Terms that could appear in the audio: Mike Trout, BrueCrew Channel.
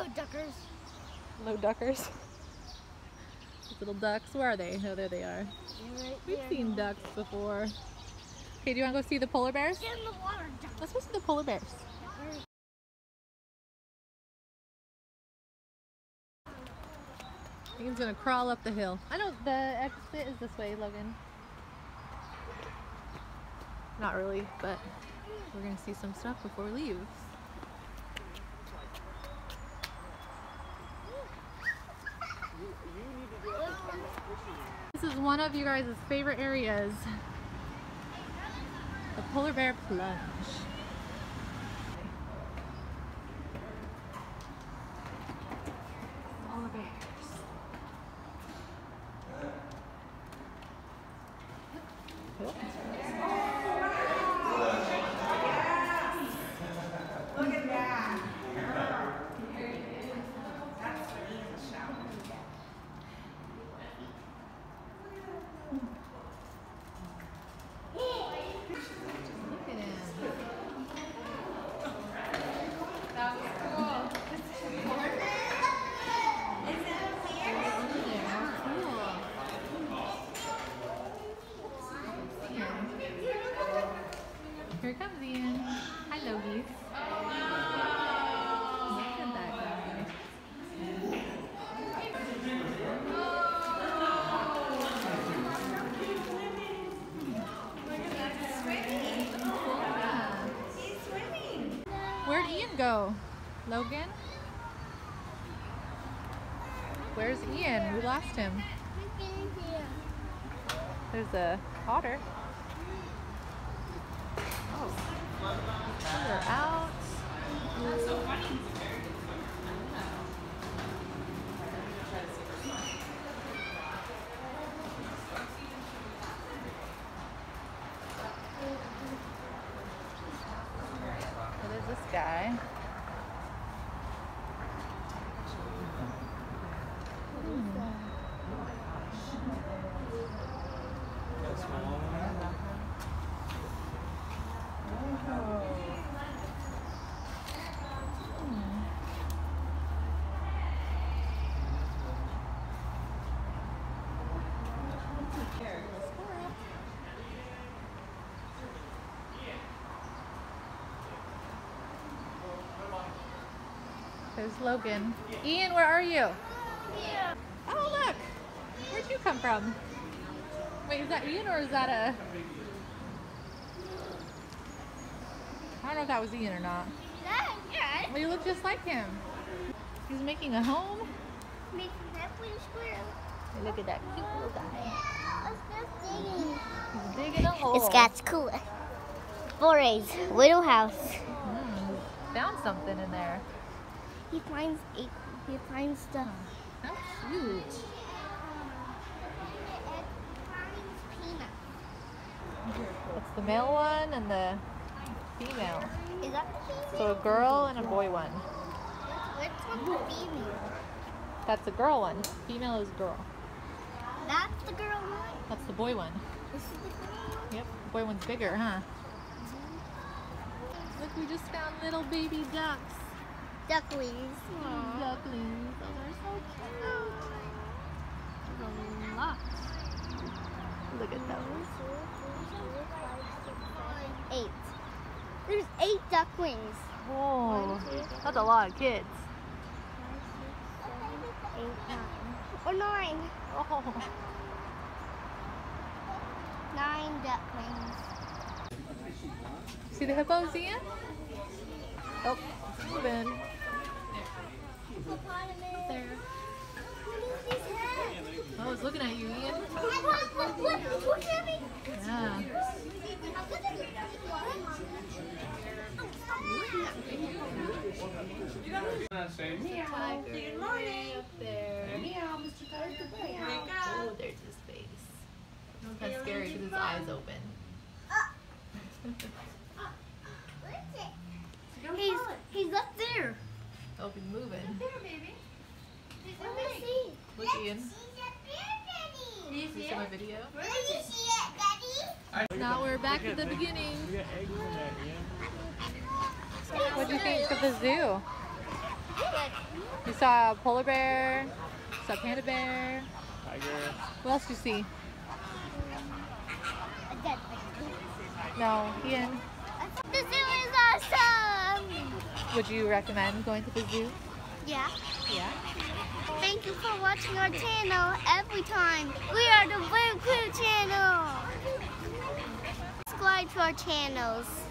Hello, duckers. Hello, duckers. Little ducks. Where are they? Oh, there they are. Right We've seen ducks before. Okay, do you want to go see the polar bears? Get in the water, ducks. Let's go see the polar bears. He's gonna crawl up the hill. I know the exit is this way, Logan. Not really, but we're gonna see some stuff before we leave. This is one of you guys' favorite areas. The polar bear plunge. Polar bears. Look at that. That's the real shower. Look at him. That was cool. Is that clear? Here comes Ian. Hi, Logies. Look at that guy. Yeah. He's swimming. Where'd Ian go? Logan? Where's Ian? We lost him. There's a otter. They're out. That's so funny. So there's this guy. There's Logan. Ian, where are you? Yeah. Oh, look! Where'd you come from? Wait, is that Ian or is that a... I don't know if that was Ian or not. Yeah. Well, you look just like him. He's making a home. Making that pretty square. Look at that cute little guy. Yeah, it's digging. He's digging a hole. It's got cool forays. Little house. Found something in there. He finds stuff. How cute. That's the male one and the female. Is that the female? So a girl and a boy one. Which one's the female? That's the girl one. Female is girl. That's the girl one? That's the boy one. This is the girl one? Yep. The boy one's bigger, huh? Look, we just found little baby ducks. Ducklings. Aww. Ducklings. Those are so cute. There's a lot. Look at those. 8. There's 8 ducklings. Whoa. That's a lot of kids. 9. Oh. 9 ducklings. See the hippos, Ian? Oh, it's moving. There. I was looking at you, Ian. Yeah. Good morning. Up there. Oh, there's his face. That's scary because his eyes open. He's up there. Oh, he's moving. He's up there, baby. Let me see. Look, Ian. Did you see my video? Did you see it, Daddy? Now we're back at the beginning. What do you think of the zoo? You saw a polar bear, you saw a panda bear, tiger. What else did you see? A dead tiger. No, Ian. The zoo is awesome! Would you recommend going to the zoo? Yeah. Yeah? Thank you for watching our channel every time. We are the BrueCrew Channel. Subscribe to our channels.